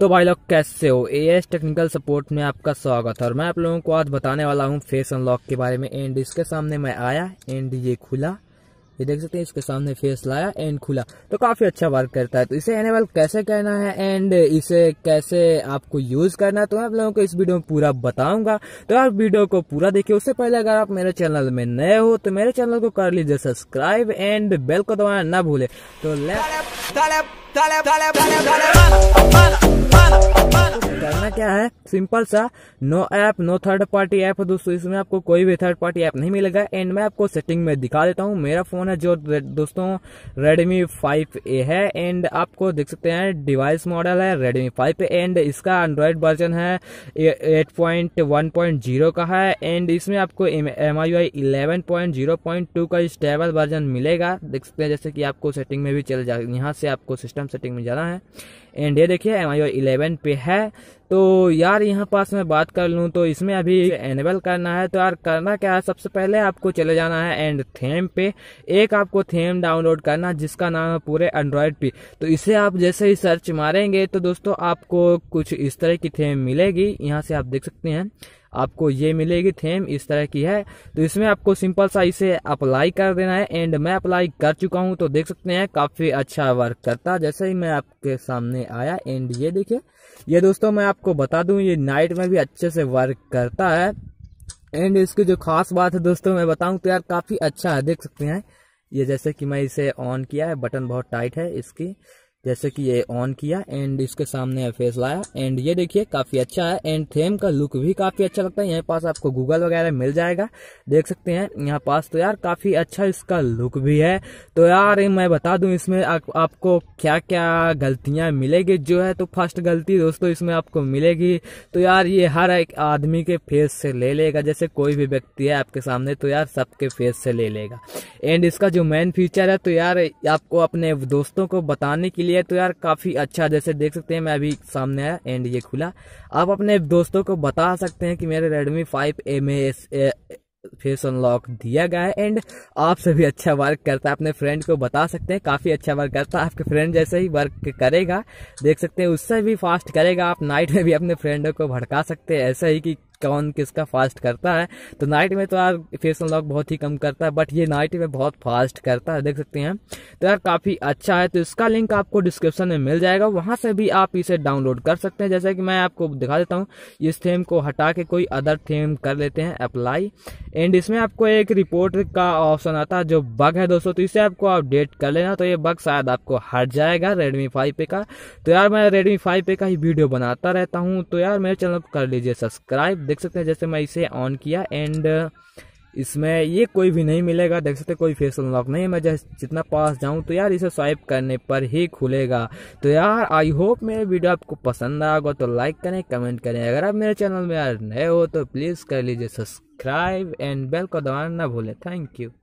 तो भाई लोग कैसे हो, एएस टेक्निकल सपोर्ट में आपका स्वागत है। और मैं आप लोगों को आज बताने वाला हूं फेस अनलॉक के बारे में। एंड इसके सामने मैं आया एंड ये खुला, ये देख सकते हैं, इसके सामने फेस लाया एंड खुला, तो काफी अच्छा वर्क करता है। तो इसे एनेबल कैसे करना है एंड इसे कैसे आपको यूज करना है तो मैं आप लोगों को इस वीडियो में पूरा बताऊंगा, तो आप वीडियो को पूरा देखिए। उससे पहले अगर आप मेरे चैनल में नए हो तो मेरे चैनल को कर लीजिए सब्सक्राइब एंड बेल को दबाना ना भूले। तो करना क्या है, सिंपल सा, no app, no third party app. दोस्तों इसमें आपको कोई भी थर्ड पार्टी ऐप नहीं मिलेगा। एंड मैं आपको सेटिंग में दिखा देता हूँ। मेरा फोन है जो दोस्तों Redmi 5A है। एंड आपको देख सकते हैं डिवाइस मॉडल है Redmi 5A एंड इसका एंड्रॉयड वर्जन है 8.1.0 का है। एंड इसमें आपको MIUI 11.0.2 का स्टेबल वर्जन मिलेगा, देख सकते हैं। जैसे कि आपको सेटिंग में भी चले जाए, यहाँ से आपको सिस्टम सेटिंग में जाना है। एंड ये देखिए MIUI 11 पे है। तो यार यहाँ पास मैं बात कर लूँ तो इसमें अभी एनेबल करना है। तो यार करना क्या है, सबसे पहले आपको चले जाना है एंड थीम पे। एक आपको थीम डाउनलोड करना है जिसका नाम है पूरे एंड्रॉयड पे। तो इसे आप जैसे ही सर्च मारेंगे तो दोस्तों आपको कुछ इस तरह की थीम मिलेगी। यहाँ से आप देख सकते हैं आपको ये मिलेगी थीम, इस तरह की है। तो इसमें आपको सिंपल सा इसे अप्लाई कर देना है। एंड मैं अप्लाई कर चुका हूँ, तो देख सकते हैं काफ़ी अच्छा वर्क करता है। जैसे ही मैं आपके सामने आया एंड ये देखिए, ये दोस्तों मैं आपको बता दूँ ये नाइट में भी अच्छे से वर्क करता है। एंड इसकी जो खास बात है दोस्तों मैं बताऊँ तो यार काफ़ी अच्छा है, देख सकते हैं। ये जैसे कि मैं इसे ऑन किया है, बटन बहुत टाइट है इसकी, जैसे कि ये ऑन किया एंड इसके सामने फेस लाया एंड ये देखिए काफ़ी अच्छा है। एंड थीम का लुक भी काफ़ी अच्छा लगता है। यहाँ पास आपको गूगल वगैरह मिल जाएगा, देख सकते हैं यहाँ पास। तो यार काफ़ी अच्छा इसका लुक भी है। तो यार मैं बता दूं इसमें आपको क्या क्या गलतियाँ मिलेगी जो है। तो फर्स्ट गलती दोस्तों इसमें आपको मिलेगी, तो यार ये हर एक आदमी के फेस से ले लेगा। जैसे कोई भी व्यक्ति है आपके सामने तो यार सबके फेस से ले लेगा। एंड इसका जो मेन फीचर है तो यार आपको अपने दोस्तों को बताने के लिए, तो यार काफी अच्छा। जैसे देख सकते हैं मैं अभी सामने आया एंड ये खुला, आप अपने दोस्तों को बता सकते हैं कि मेरे Redmi 5A में फेस अनलॉक दिया गया है। एंड आपसे भी अच्छा वर्क करता है, अपने फ्रेंड को बता सकते हैं, काफ़ी अच्छा वर्क करता है। आपके फ्रेंड जैसे ही वर्क करेगा देख सकते हैं, उससे भी फास्ट करेगा। आप नाइट में भी अपने फ्रेंडों को भड़का सकते हैं ऐसे ही कि कौन किसका फास्ट करता है। तो नाइट में तो यार फेस अनलॉक बहुत ही कम करता है, बट ये नाइट में बहुत फास्ट करता है, देख सकते हैं। तो यार काफ़ी अच्छा है। तो इसका लिंक आपको डिस्क्रिप्शन में मिल जाएगा, वहाँ से भी आप इसे डाउनलोड कर सकते हैं। जैसे कि मैं आपको दिखा देता हूँ, इस थीम को हटा के कोई अदर थीम कर लेते हैं अप्लाई। एंड इसमें आपको एक रिपोर्ट का ऑप्शन आता है जो बग है दोस्तों, तो इसे आपको अपडेट कर लेना, तो ये बग शायद आपको हट जाएगा Redmi 5A का। तो यार मैं Redmi 5A का ही वीडियो बनाता रहता हूँ, तो यार मेरे चैनल को कर लीजिए सब्सक्राइब। देख सकते हैं जैसे मैं इसे ऑन किया एंड इसमें ये कोई भी नहीं मिलेगा, देख सकते हैं कोई फेस अनलॉक नहीं है। मैं जैसे जितना पास जाऊं तो यार इसे स्वाइप करने पर ही खुलेगा। तो यार आई होप मेरे वीडियो आपको पसंद आया होगा, तो लाइक करें, कमेंट करें। अगर आप मेरे चैनल में यार नए हो तो प्लीज़ कर लीजिए सब्सक्राइब एंड बेल को दबाना ना भूलें। Thank you.